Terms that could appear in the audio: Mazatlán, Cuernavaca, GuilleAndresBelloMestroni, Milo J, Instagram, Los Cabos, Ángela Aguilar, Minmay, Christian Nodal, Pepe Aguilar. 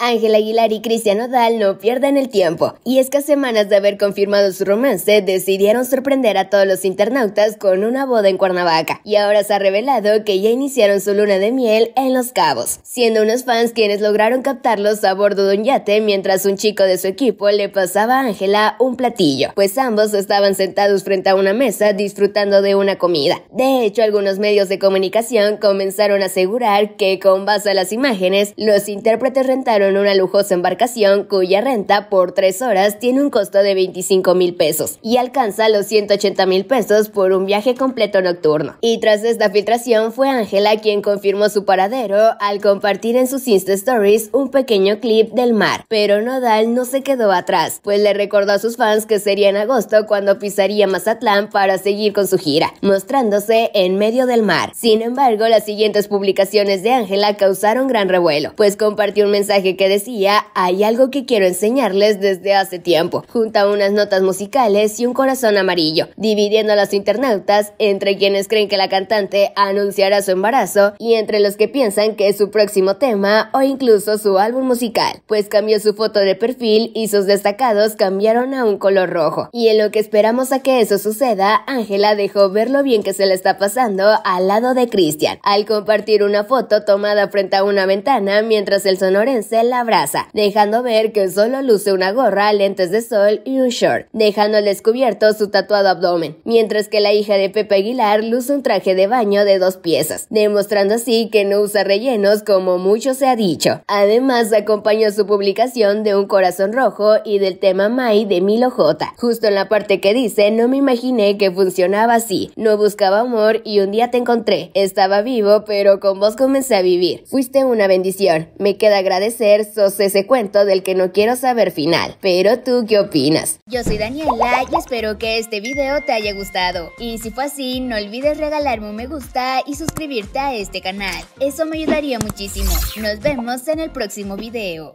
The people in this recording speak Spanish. Ángela Aguilar y Christian Nodal no pierden el tiempo, y es que a semanas de haber confirmado su romance, decidieron sorprender a todos los internautas con una boda en Cuernavaca, y ahora se ha revelado que ya iniciaron su luna de miel en Los Cabos, siendo unos fans quienes lograron captarlos a bordo de un yate mientras un chico de su equipo le pasaba a Ángela un platillo, pues ambos estaban sentados frente a una mesa disfrutando de una comida. De hecho, algunos medios de comunicación comenzaron a asegurar que con base a las imágenes, los intérpretes rentaron una lujosa embarcación cuya renta por 3 horas tiene un costo de 25,000 pesos y alcanza los 180,000 pesos por un viaje completo nocturno. Y tras esta filtración fue Ángela quien confirmó su paradero al compartir en sus Insta Stories un pequeño clip del mar, pero Nodal no se quedó atrás, pues le recordó a sus fans que sería en agosto cuando pisaría Mazatlán para seguir con su gira, mostrándose en medio del mar. Sin embargo, las siguientes publicaciones de Ángela causaron gran revuelo, pues compartió un mensaje que decía: "Hay algo que quiero enseñarles desde hace tiempo", junto a unas notas musicales y un corazón amarillo, dividiendo a los internautas entre quienes creen que la cantante anunciará su embarazo y entre los que piensan que es su próximo tema o incluso su álbum musical, pues cambió su foto de perfil y sus destacados cambiaron a un color rojo. Y en lo que esperamos a que eso suceda, Ángela dejó ver lo bien que se le está pasando al lado de Christian, al compartir una foto tomada frente a una ventana mientras el sonorense la abraza, dejando ver que solo luce una gorra, lentes de sol y un short, dejando al descubierto su tatuado abdomen, mientras que la hija de Pepe Aguilar luce un traje de baño de 2 piezas, demostrando así que no usa rellenos como mucho se ha dicho. Además, acompañó su publicación de un corazón rojo y del tema Mai de Milo J, justo en la parte que dice: "No me imaginé que funcionaba así, no buscaba amor y un día te encontré, estaba vivo pero con vos comencé a vivir, fuiste una bendición, me queda agradecer, sos ese cuento del que no quiero saber final, pero ¿tú qué opinas?". Yo soy Daniela y espero que este video te haya gustado, y si fue así no olvides regalarme un me gusta y suscribirte a este canal, eso me ayudaría muchísimo. Nos vemos en el próximo video.